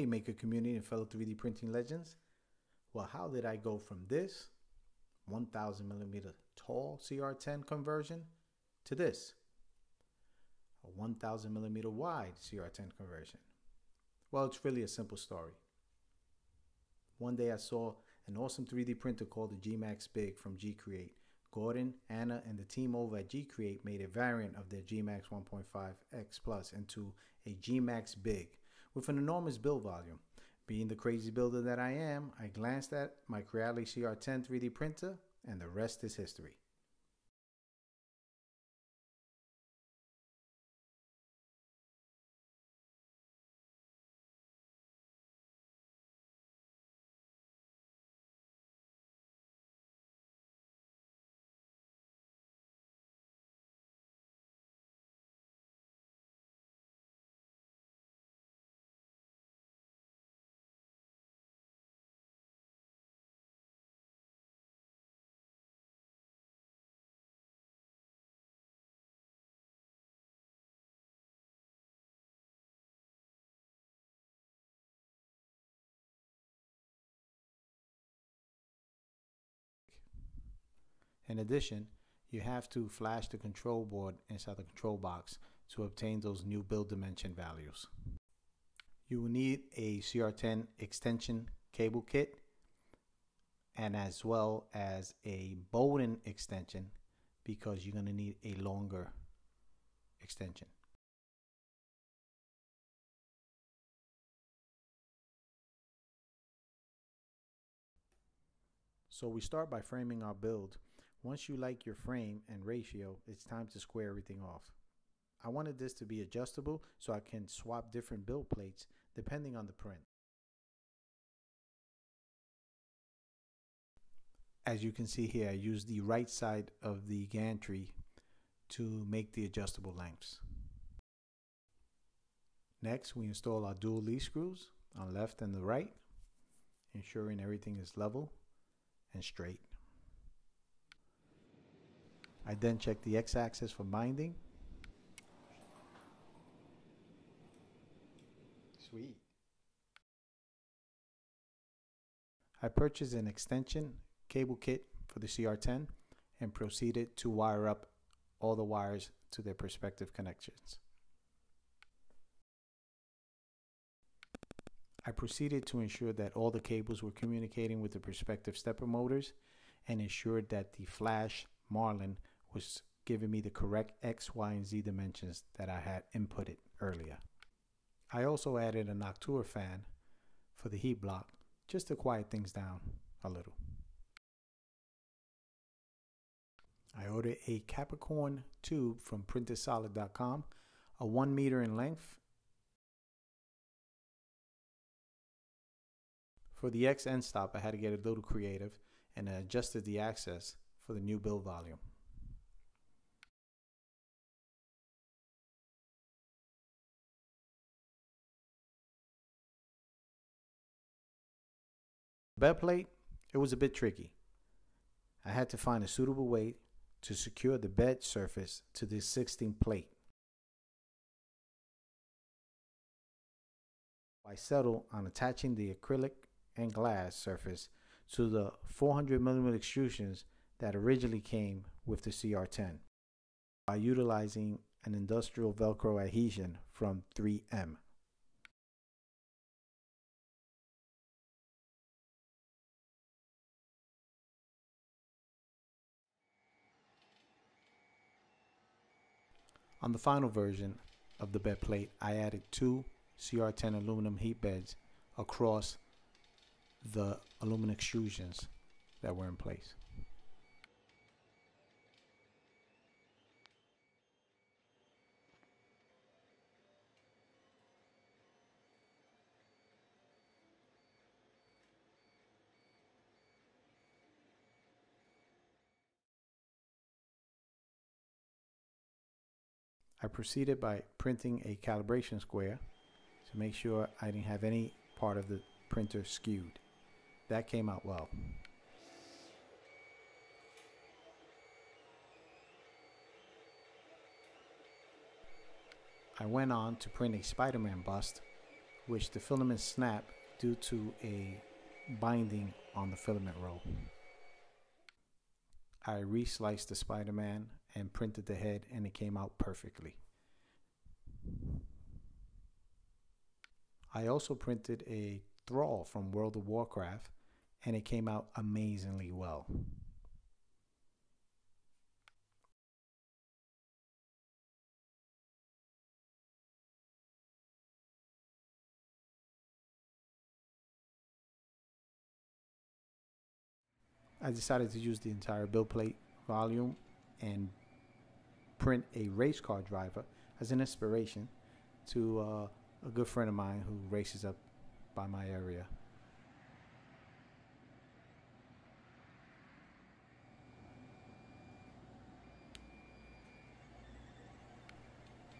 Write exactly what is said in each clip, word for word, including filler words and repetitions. Hey, Maker Community and fellow three D printing legends. Well, how did I go from this one thousand millimeter tall C R ten conversion to this, a one thousand millimeter wide C R ten conversion? Well, it's really a simple story. One day I saw an awesome three D printer called the GMax Big from G Create. Gordon, Anna, and the team over at G Create made a variant of their GMax one point five X plus into a GMax Big with an enormous build volume. Being the crazy builder that I am, I glanced at my Creality C R ten three D printer, and the rest is history. In addition, you have to flash the control board inside the control box to obtain those new build dimension values. You will need a C R ten extension cable kit and as well as a Bowden extension, because you're going to need a longer extension. So we start by framing our build. Once you like your frame and ratio, it's time to square everything off. I wanted this to be adjustable so I can swap different build plates depending on the print. As you can see here, I used the right side of the gantry to make the adjustable lengths. Next, we install our dual lead screws on left and the right, ensuring everything is level and straight. I then check the x-axis for binding. Sweet. I purchased an extension cable kit for the C R ten and proceeded to wire up all the wires to their respective connections. I proceeded to ensure that all the cables were communicating with the respective stepper motors and ensured that the flash Marlin was giving me the correct X, Y, and Z dimensions that I had inputted earlier. I also added a Noctua fan for the heat block just to quiet things down a little. I ordered a Capricorn tube from Printed Solid dot com, a one meter in length. For the X end stop, I had to get a little creative and I adjusted the axis for the new build volume. Bed plate, it was a bit tricky. I had to find a suitable way to secure the bed surface to the existing plate. I settled on attaching the acrylic and glass surface to the four hundred millimeter extrusions that originally came with the C R ten by utilizing an industrial Velcro adhesion from three M. On the final version of the bed plate, I added two C R ten aluminum heat beds across the aluminum extrusions that were in place. I proceeded by printing a calibration square to make sure I didn't have any part of the printer skewed. That came out well. I went on to print a Spider-Man bust which the filaments snap due to a binding on the filament roll. I re-sliced the Spider-Man and printed the head, and it came out perfectly. I also printed a Thrall from World of Warcraft, and it came out amazingly well. I decided to use the entire build plate volume and print a race car driver as an inspiration to uh, a good friend of mine who races up by my area.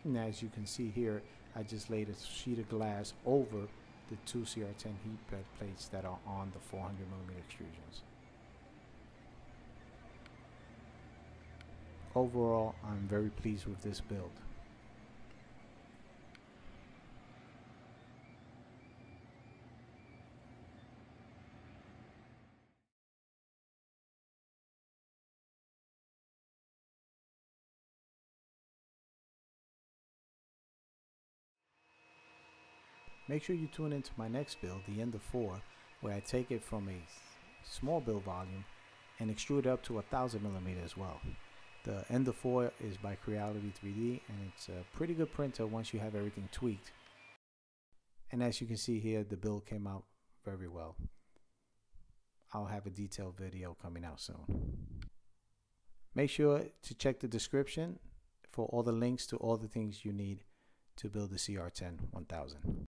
And as you can see here, I just laid a sheet of glass over the two C R ten heat bed plates that are on the four hundred millimeter extrusions. Overall, I'm very pleased with this build. Make sure you tune into my next build, the Ender four, where I take it from a small build volume and extrude it up to a thousand millimeter as well. The Ender four is by Creality three D, and it's a pretty good printer once you have everything tweaked. And as you can see here, the build came out very well. I'll have a detailed video coming out soon. Make sure to check the description for all the links to all the things you need to build the C R ten one thousand.